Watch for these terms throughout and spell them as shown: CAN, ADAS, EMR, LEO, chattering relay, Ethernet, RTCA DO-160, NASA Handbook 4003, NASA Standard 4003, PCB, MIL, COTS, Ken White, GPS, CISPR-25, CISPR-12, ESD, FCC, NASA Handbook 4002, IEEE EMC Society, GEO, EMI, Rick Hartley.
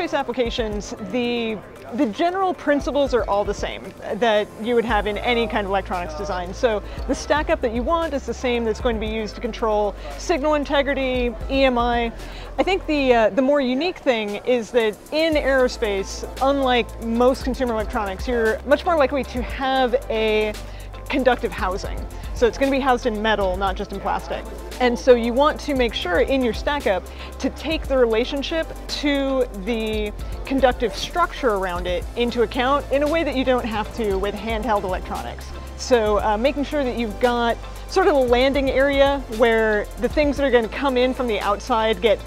space applications, the general principles are all the same that you would have in any kind of electronics design. So the stack up that you want is the same that's going to be used to control signal integrity, EMI. I think the more unique thing is that in aerospace, unlike most consumer electronics, you're much more likely to have a conductive housing. So it's going to be housed in metal, not just in plastic. And so you want to make sure in your stack up to take the relationship to the conductive structure around it into account in a way that you don't have to with handheld electronics. So making sure that you've got sort of a landing area where the things that are going to come in from the outside get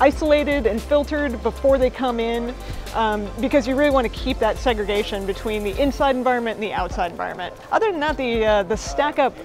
isolated and filtered before they come in, because you really want to keep that segregation between the inside environment and the outside environment. Other than that, the stack up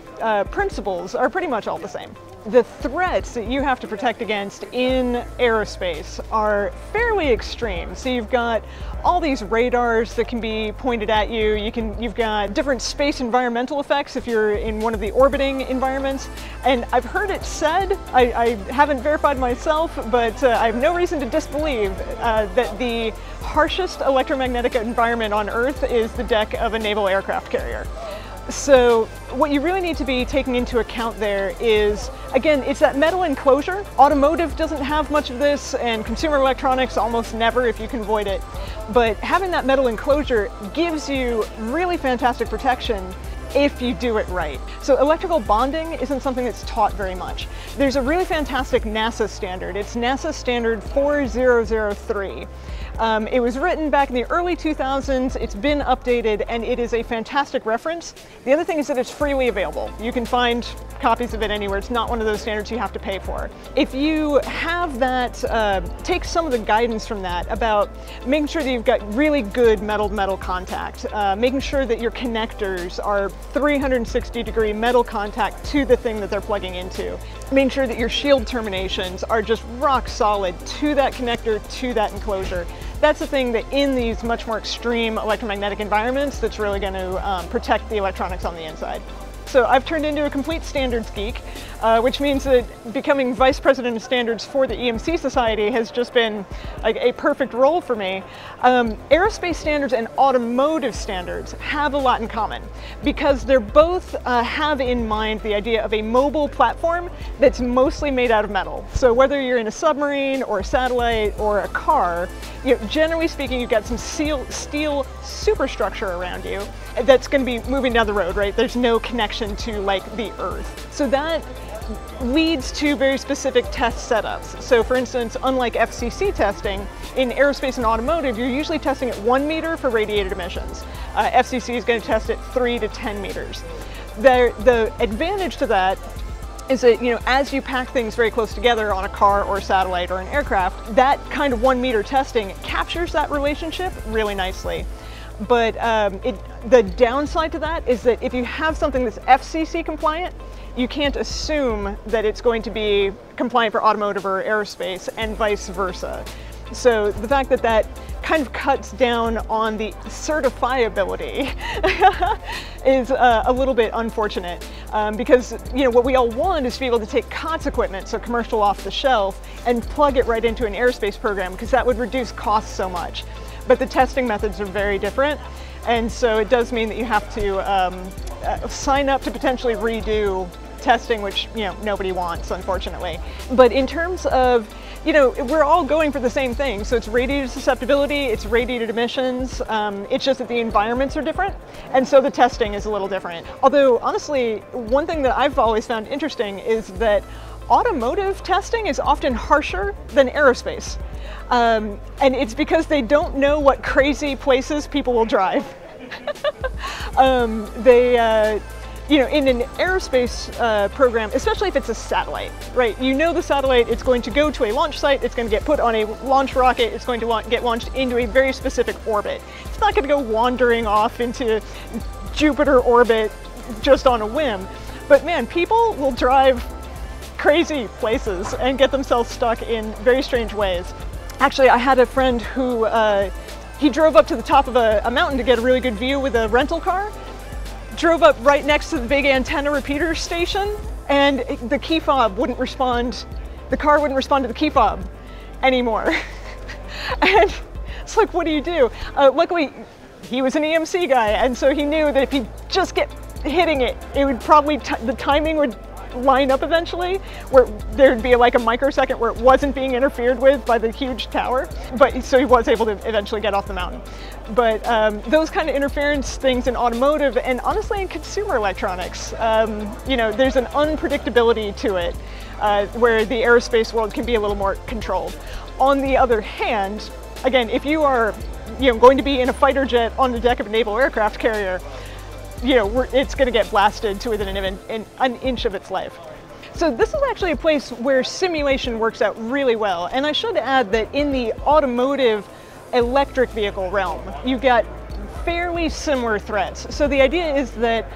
principles are pretty much all the same. The threats that you have to protect against in aerospace are fairly extreme. So you've got all these radars that can be pointed at you. You've got different space environmental effects if you're in one of the orbiting environments. And I've heard it said, I haven't verified myself, but I have no reason to disbelieve that the harshest electromagnetic environment on Earth is the deck of a naval aircraft carrier. So what you really need to be taking into account there is, again, it's that metal enclosure. Automotive doesn't have much of this, and consumer electronics almost never if you can avoid it. But having that metal enclosure gives you really fantastic protection if you do it right. So electrical bonding isn't something that's taught very much. There's a really fantastic NASA standard. It's NASA Standard 4003. It was written back in the early 2000s, it's been updated, and it is a fantastic reference. The other thing is that it's freely available. You can find copies of it anywhere. It's not one of those standards you have to pay for. If you have that, take some of the guidance from that about making sure that you've got really good metal-metal contact, making sure that your connectors are 360-degree metal contact to the thing that they're plugging into, making sure that your shield terminations are just rock solid to that connector, to that enclosure. That's the thing that in these much more extreme electromagnetic environments that's really going to protect the electronics on the inside. So I've turned into a complete standards geek, which means that becoming Vice President of Standards for the EMC Society has just been like a perfect role for me. Aerospace standards and automotive standards have a lot in common because they're both have in mind the idea of a mobile platform that's mostly made out of metal. So whether you're in a submarine or a satellite or a car, you know, generally speaking, you've got some steel superstructure around you that's going to be moving down the road, right? There's no connection to like the Earth. So that leads to very specific test setups. So for instance, unlike FCC testing, in aerospace and automotive, you're usually testing at 1 meter for radiated emissions. FCC is going to test at 3 to 10 meters. The advantage to that is that, you know, as you pack things very close together on a car or a satellite or an aircraft, that kind of 1 meter testing captures that relationship really nicely. But the downside to that is that if you have something that's FCC compliant, you can't assume that it's going to be compliant for automotive or aerospace and vice versa. So the fact that that kind of cuts down on the certifiability is a little bit unfortunate because, you know, what we all want is to be able to take COTS equipment, so commercial off the shelf, and plug it right into an aerospace program because that would reduce costs so much. But the testing methods are very different, and so it does mean that you have to sign up to potentially redo testing, which, you know, nobody wants, unfortunately. But in terms of, you know, we're all going for the same thing, so it's radiated susceptibility, it's radiated emissions, it's just that the environments are different, and so the testing is a little different. Although, honestly, one thing that I've always found interesting is that automotive testing is often harsher than aerospace. And it's because they don't know what crazy places people will drive. You know, in an aerospace program, especially if it's a satellite, right? You know the satellite, it's going to go to a launch site, it's going to get put on a launch rocket, it's going to get launched into a very specific orbit. It's not going to go wandering off into Jupiter orbit just on a whim. But man, people will drive crazy places and get themselves stuck in very strange ways. Actually, I had a friend who, he drove up to the top of a mountain to get a really good view with a rental car, drove up right next to the big antenna repeater station, and the key fob wouldn't respond, the car wouldn't respond to the key fob anymore. And It's like, what do you do? Luckily, he was an EMC guy, and so he knew that if he just kept hitting it, it would probably, the timing would line up eventually, where there'd be like a microsecond where it wasn't being interfered with by the huge tower. But so he was able to eventually get off the mountain. But those kind of interference things in automotive and honestly in consumer electronics, you know, there's an unpredictability to it where the aerospace world can be a little more controlled. On the other hand, again, if you are, you know, going to be in a fighter jet on the deck of a naval aircraft carrier, you know, it's going to get blasted to within an inch of its life. So this is actually a place where simulation works out really well. And I should add that in the automotive electric vehicle realm, you've got fairly similar threats. So the idea is that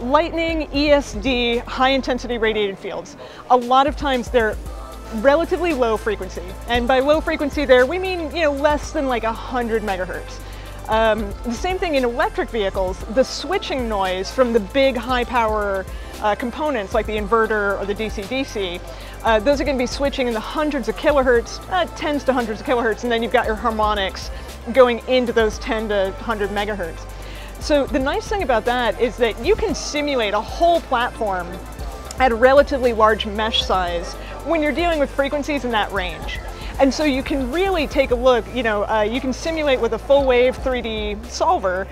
lightning, ESD, high intensity radiated fields, a lot of times they're relatively low frequency. And by low frequency there, we mean, you know, less than like 100 megahertz. The same thing in electric vehicles, the switching noise from the big high power components like the inverter or the DC-DC, those are going to be switching in the hundreds of kilohertz, tens to hundreds of kilohertz, and then you've got your harmonics going into those 10 to 100 megahertz. So the nice thing about that is that you can simulate a whole platform at a relatively large mesh size when you're dealing with frequencies in that range. And so you can really take a look, you know, you can simulate with a full wave 3D solver,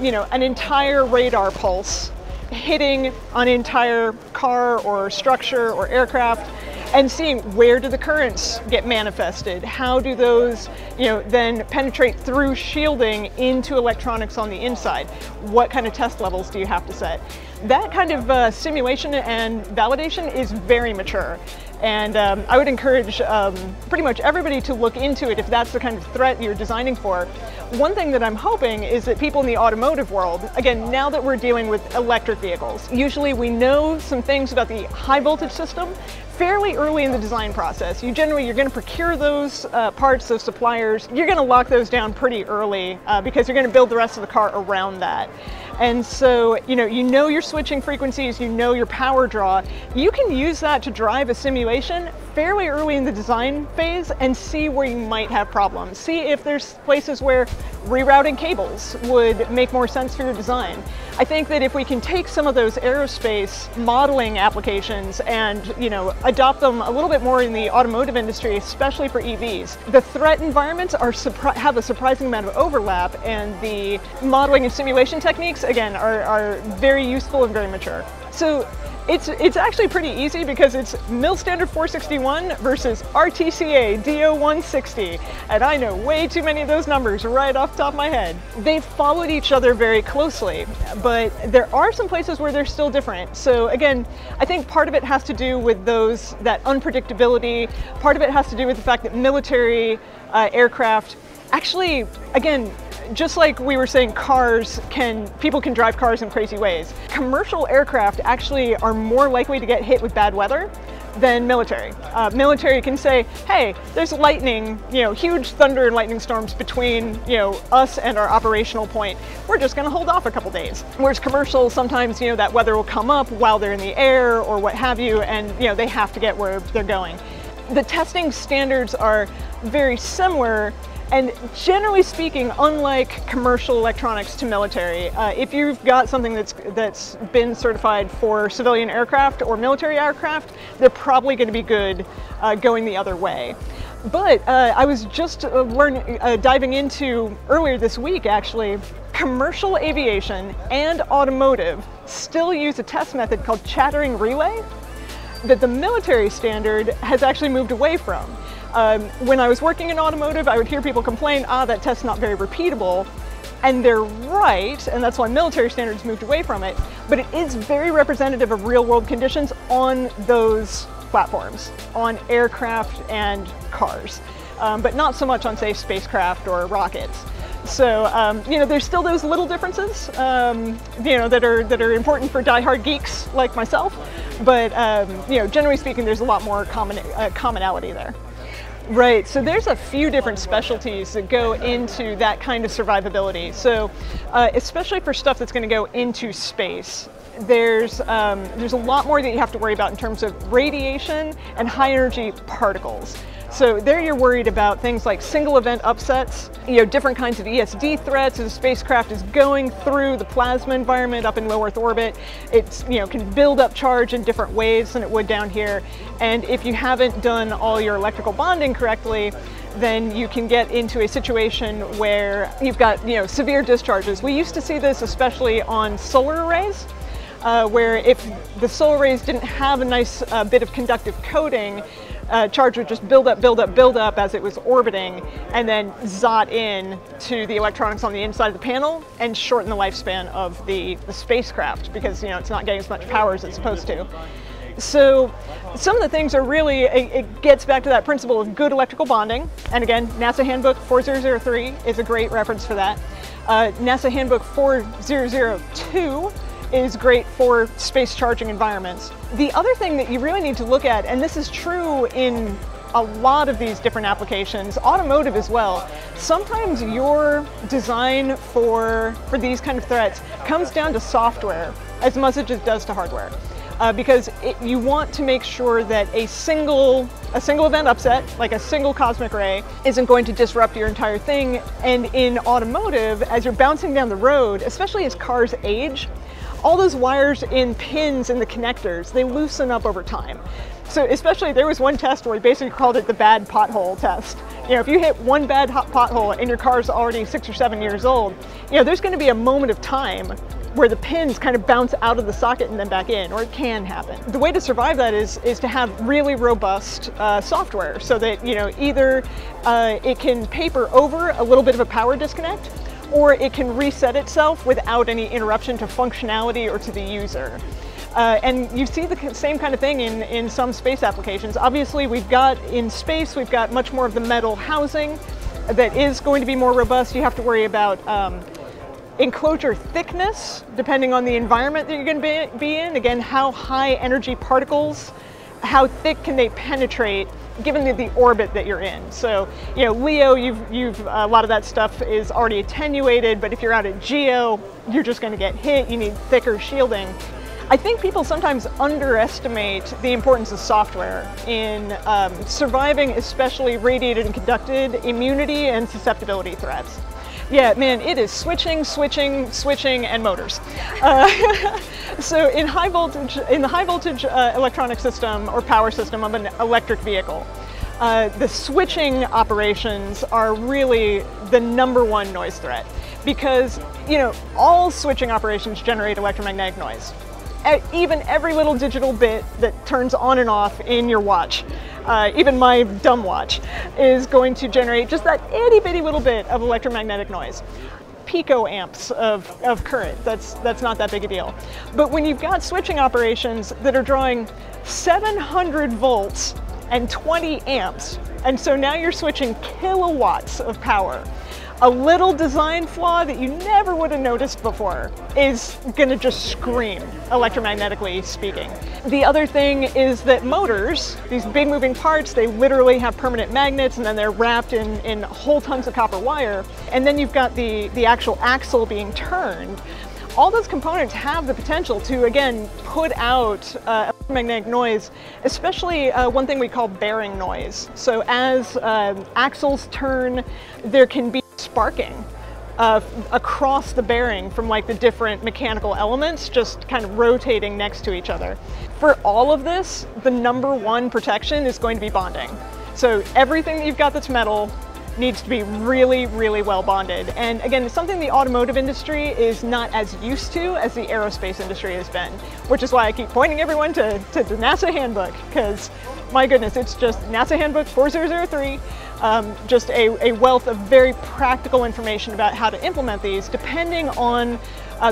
you know, an entire radar pulse hitting an entire car or structure or aircraft and seeing where do the currents get manifested? How do those, you know, then penetrate through shielding into electronics on the inside? What kind of test levels do you have to set? That kind of simulation and validation is very mature. And I would encourage pretty much everybody to look into it if that's the kind of threat you're designing for. One thing that I'm hoping is that people in the automotive world, again, now that we're dealing with electric vehicles, usually we know some things about the high voltage system fairly early in the design process. You generally, you're gonna procure those parts, those suppliers, you're gonna lock those down pretty early because you're gonna build the rest of the car around that. And so, you know your switching frequencies, you know your power draw. You can use that to drive a simulation fairly early in the design phase and see where you might have problems. See if there's places where rerouting cables would make more sense for your design. I think that if we can take some of those aerospace modeling applications and, you know, adopt them a little bit more in the automotive industry, especially for EVs, the threat environments are have a surprising amount of overlap, and the modeling and simulation techniques, again, are very useful and very mature. So it's actually pretty easy because it's MIL Standard 461 versus RTCA DO-160, and I know way too many of those numbers right off the top of my head. They've followed each other very closely, but there are some places where they're still different. So again, I think part of it has to do with that unpredictability. Part of it has to do with the fact that military aircraft actually, again, just like we were saying people can drive cars in crazy ways. Commercial aircraft actually are more likely to get hit with bad weather than military. Military can say, hey, there's lightning, you know, huge thunder and lightning storms between, you know, us and our operational point. We're just gonna hold off a couple days. Whereas commercial, sometimes, you know, that weather will come up while they're in the air or what have you, and, you know, they have to get where they're going. The testing standards are very similar. And generally speaking, unlike commercial electronics to military, if you've got something that's been certified for civilian aircraft or military aircraft, they're probably going to be good going the other way. But I was just diving into earlier this week, actually, commercial aviation and automotive still use a test method called chattering relay that the military standard has actually moved away from. When I was working in automotive, I would hear people complain, ah, that test's not very repeatable. And they're right, and that's why military standards moved away from it. But it is very representative of real-world conditions on those platforms, on aircraft and cars, but not so much on, say, spacecraft or rockets. So, you know, there's still those little differences, you know, that are important for diehard geeks like myself. But, you know, generally speaking, there's a lot more commonality there. Right, so there's a few different specialties that go into that kind of survivability. So, especially for stuff that's going to go into space, there's a lot more that you have to worry about in terms of radiation and high energy particles. So there you're worried about things like single event upsets, different kinds of ESD threats as the spacecraft is going through the plasma environment up in low Earth orbit. It's, can build up charge in different ways than it would down here. And if you haven't done all your electrical bonding correctly, then you can get into a situation where you've got, severe discharges. We used to see this especially on solar arrays, where if the solar arrays didn't have a nice bit of conductive coating, charge would just build up as it was orbiting, and then zot in to the electronics on the inside of the panel and shorten the lifespan of the spacecraft because, it's not getting as much power as it's supposed to. So some of the things are really, it gets back to that principle of good electrical bonding. And again, NASA Handbook 4003 is a great reference for that. NASA Handbook 4002 is great for space charging environments. The other thing that you really need to look at, and this is true in a lot of these different applications, automotive as well, sometimes your design for these kind of threats comes down to software as much as it does to hardware. Because you want to make sure that a single event upset, like a single cosmic ray, isn't going to disrupt your entire thing. And in automotive, as you're bouncing down the road, especially as cars age, all those wires in pins in the connectors, they loosen up over time. So especially, there was one test where we basically called it the bad pothole test. If you hit one bad pothole and your car's already 6 or 7 years old, there's going to be a moment of time where the pins kind of bounce out of the socket and then back in, or it can happen. The way to survive that is to have really robust software so that, either it can paper over a little bit of a power disconnect, or it can reset itself without any interruption to functionality or to the user. And you see the same kind of thing in some space applications. Obviously, in space, we've got much more of the metal housing that is going to be more robust. You have to worry about enclosure thickness, depending on the environment that you're going to be in. Again, how high energy particles, how thick can they penetrate, given the orbit that you're in. So, LEO, a lot of that stuff is already attenuated, but if you're out at GEO, you're just going to get hit. You need thicker shielding. I think people sometimes underestimate the importance of software in surviving, especially radiated and conducted immunity and susceptibility threats. Yeah, man, it is switching, and motors. So in the high voltage electronic system or power system of an electric vehicle, the switching operations are really the #1 noise threat because, all switching operations generate electromagnetic noise. Even every little digital bit that turns on and off in your watch, even my dumb watch, is going to generate just that itty bitty little bit of electromagnetic noise. Picoamps of current, that's not that big a deal. But when you've got switching operations that are drawing 700 volts and 20 amps, and so now you're switching kilowatts of power, a little design flaw that you never would have noticed before is going to just scream, electromagnetically speaking. The other thing is that motors, these big moving parts, they literally have permanent magnets and then they're wrapped in whole tons of copper wire. And then you've got the actual axle being turned. All those components have the potential to, again, put out electromagnetic noise, especially one thing we call bearing noise. So as axles turn, there can be sparking across the bearing from the different mechanical elements just kind of rotating next to each other. For all of this, the #1 protection is going to be bonding. So everything that you've got that's metal needs to be really, really well bonded. And again, it's something the automotive industry is not as used to as the aerospace industry has been, which is why I keep pointing everyone to the NASA Handbook, because my goodness, it's just NASA Handbook 4003, just a wealth of very practical information about how to implement these depending on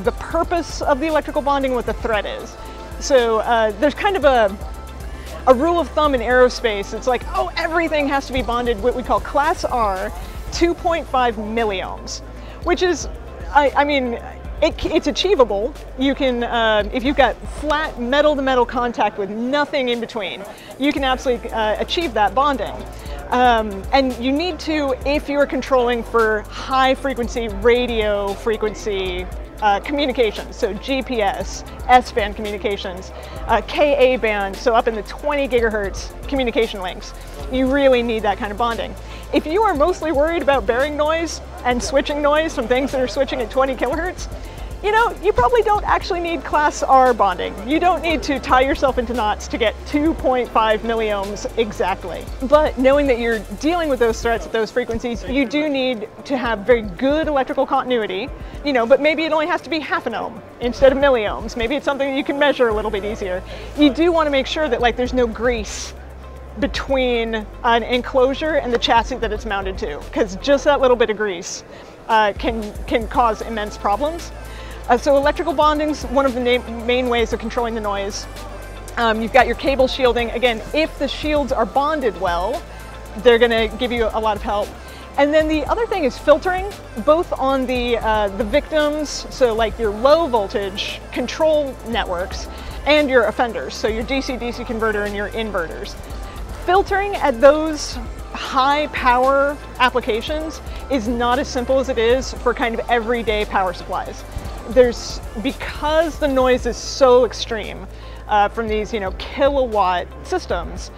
the purpose of the electrical bonding, what the threat is. So there's kind of a rule of thumb in aerospace. It's like, oh, everything has to be bonded, what we call class R, 2.5 milliohms, which is, I mean, it's achievable. You can, if you've got flat metal-to-metal contact with nothing in between, you can absolutely achieve that bonding. And you need to if you're controlling for high frequency, radio frequency communications, so GPS, S-band communications, Ka-band, so up in the 20 gigahertz communication links. You really need that kind of bonding. If you are mostly worried about bearing noise and switching noise from things that are switching at 20 kilohertz, you know, you probably don't actually need class R bonding. You don't need to tie yourself into knots to get 2.5 milliohms exactly. But knowing that you're dealing with those threats at those frequencies, you do need to have very good electrical continuity, you know, but maybe it only has to be half an ohm instead of milliohms. Maybe it's something that you can measure a little bit easier. You do want to make sure that, like, there's no grease between an enclosure and the chassis that it's mounted to, because just that little bit of grease can cause immense problems. So electrical bonding's one of the main ways of controlling the noise. You've got your cable shielding. Again, if the shields are bonded well, they're gonna give you a lot of help. And then the other thing is filtering, both on the victims, so like your low voltage control networks, and your offenders, so your DC-DC converter and your inverters. Filtering at those high power applications is not as simple as it is for kind of everyday power supplies. Because the noise is so extreme from these, you know, kilowatt systems,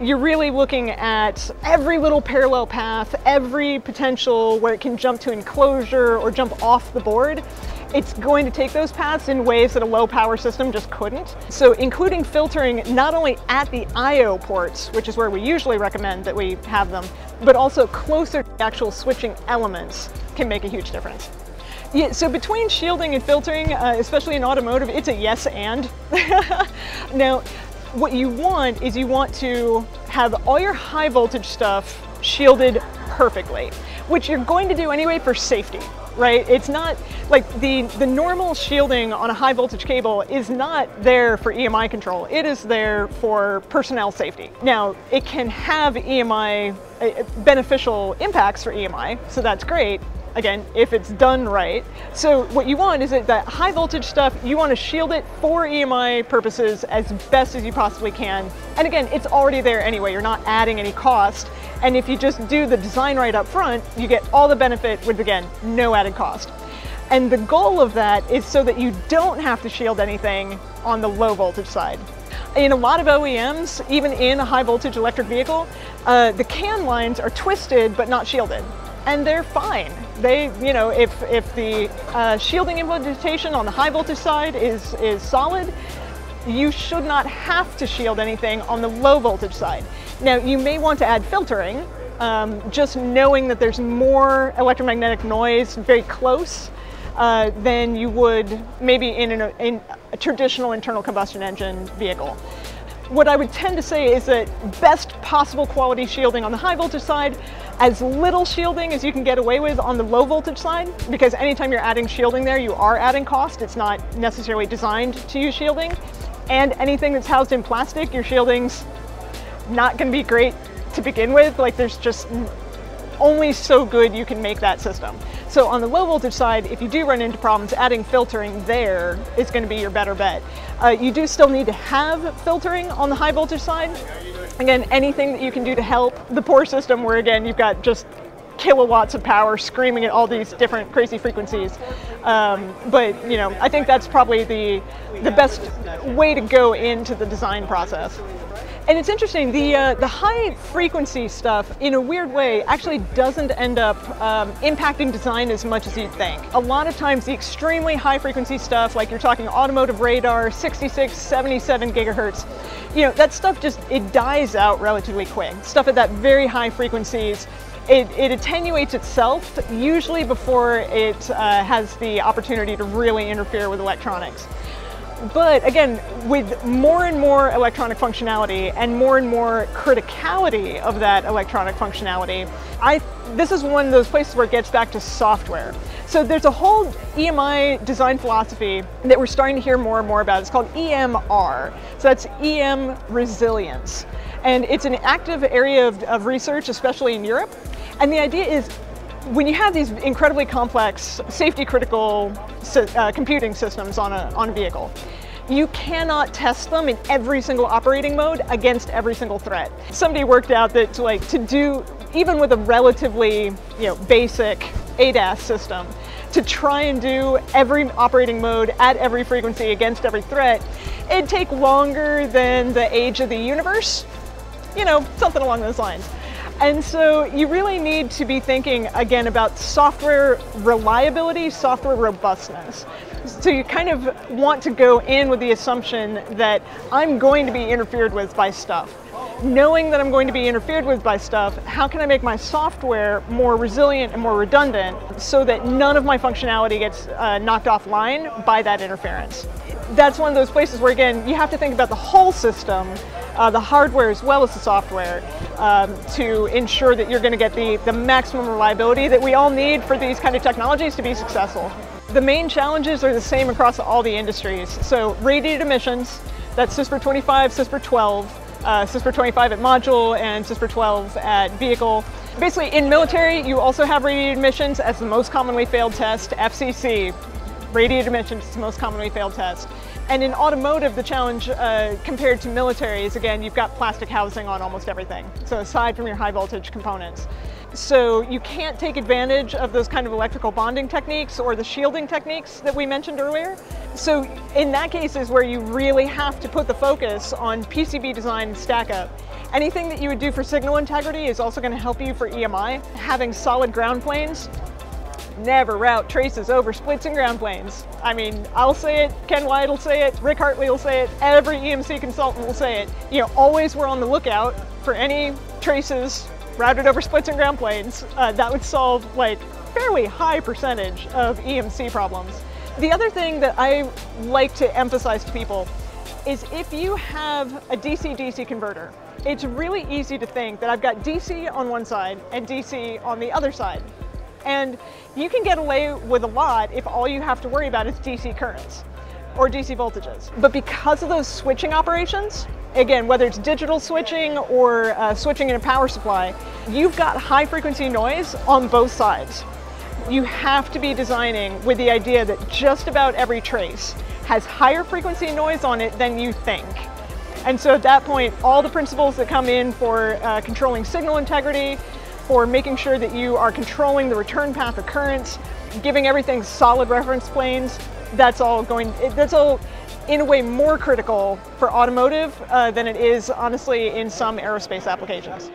you're really looking at every little parallel path, every potential where it can jump to enclosure or jump off the board. It's going to take those paths in ways that a low power system just couldn't. So including filtering not only at the IO ports, which is where we usually recommend that we have them, but also closer to the actual switching elements can make a huge difference. Yeah, so between shielding and filtering, especially in automotive, it's a yes and. Now, what you want is you want to have all your high voltage stuff shielded perfectly, which you're going to do anyway for safety, right? It's not like the normal shielding on a high voltage cable is not there for EMI control. It is there for personnel safety. Now, it can have EMI, beneficial impacts for EMI, so that's great. Again, if it's done right. So what you want is that high voltage stuff, you want to shield it for EMI purposes as best as you possibly can. And again, it's already there anyway. You're not adding any cost. And if you just do the design right up front, you get all the benefit with, again, no added cost. And the goal of that is so that you don't have to shield anything on the low voltage side. In a lot of OEMs, even in a high voltage electric vehicle, the CAN lines are twisted but not shielded. And they're fine. They, you know, if the shielding implementation on the high voltage side is solid, you should not have to shield anything on the low voltage side. Now, you may want to add filtering, just knowing that there's more electromagnetic noise very close than you would maybe in a traditional internal combustion engine vehicle. What I would tend to say is that best possible quality shielding on the high voltage side, as little shielding as you can get away with on the low voltage side, because anytime you're adding shielding there, you are adding cost. It's not necessarily designed to use shielding. And anything that's housed in plastic, your shielding's not gonna be great to begin with. Like, there's just only so good you can make that system. So on the low voltage side, if you do run into problems, adding filtering there is going to be your better bet. You do still need to have filtering on the high voltage side. Again, anything that you can do to help the poor system where, again, you've got just kilowatts of power screaming at all these different crazy frequencies. But, you know, I think that's probably the best way to go into the design process. And it's interesting, the high frequency stuff, in a weird way, actually doesn't end up impacting design as much as you'd think. A lot of times the extremely high frequency stuff, like you're talking automotive radar, 66, 77 gigahertz, you know, that stuff just, it dies out relatively quick. Stuff at that very high frequencies, it attenuates itself, usually before it has the opportunity to really interfere with electronics. But again, with more and more electronic functionality and more criticality of that electronic functionality, this is one of those places where it gets back to software. So there's a whole EMI design philosophy that we're starting to hear more and more about. It's called EMR. So that's EM resilience. And it's an active area of research, especially in Europe. And the idea is, when you have these incredibly complex safety critical computing systems on a vehicle, you cannot test them in every single operating mode against every single threat. Somebody worked out that to do, even with a relatively basic ADAS system, to try and do every operating mode at every frequency against every threat, it'd take longer than the age of the universe, you know, something along those lines. And so you really need to be thinking, again, about software reliability, software robustness. So you kind of want to go in with the assumption that I'm going to be interfered with by stuff. Knowing that I'm going to be interfered with by stuff, how can I make my software more resilient and more redundant so that none of my functionality gets knocked offline by that interference? That's one of those places where, again, you have to think about the whole system, the hardware as well as the software, to ensure that you're going to get the maximum reliability that we all need for these kind of technologies to be successful. The main challenges are the same across all the industries. So radiated emissions, that's CISPR-25, CISPR-12, CISPR-25 at module and CISPR-12 at vehicle. Basically, in military, you also have radiated emissions as the most commonly failed test, FCC. Radiated emissions is the most commonly failed test. And in automotive, the challenge compared to military is, again, you've got plastic housing on almost everything, so aside from your high voltage components. So you can't take advantage of those kind of electrical bonding techniques or the shielding techniques that we mentioned earlier. So in that case is where you really have to put the focus on PCB design and stack up. Anything that you would do for signal integrity is also going to help you for EMI. Having solid ground planes, never route traces over splits and ground planes. I mean, I'll say it, Ken White will say it, Rick Hartley will say it, every EMC consultant will say it. You know, always we're on the lookout for any traces routed over splits and ground planes. That would solve like fairly high percentage of EMC problems. The other thing that I like to emphasize to people is if you have a DC-DC converter, it's really easy to think that I've got DC on one side and DC on the other side. And you can get away with a lot if all you have to worry about is DC currents or DC voltages. But because of those switching operations, again, whether it's digital switching or switching in a power supply, you've got high frequency noise on both sides. You have to be designing with the idea that just about every trace has higher frequency noise on it than you think. And so at that point, all the principles that come in for controlling signal integrity, for making sure that you are controlling the return path of currents, giving everything solid reference planes, that's all in a way more critical for automotive than it is honestly in some aerospace applications.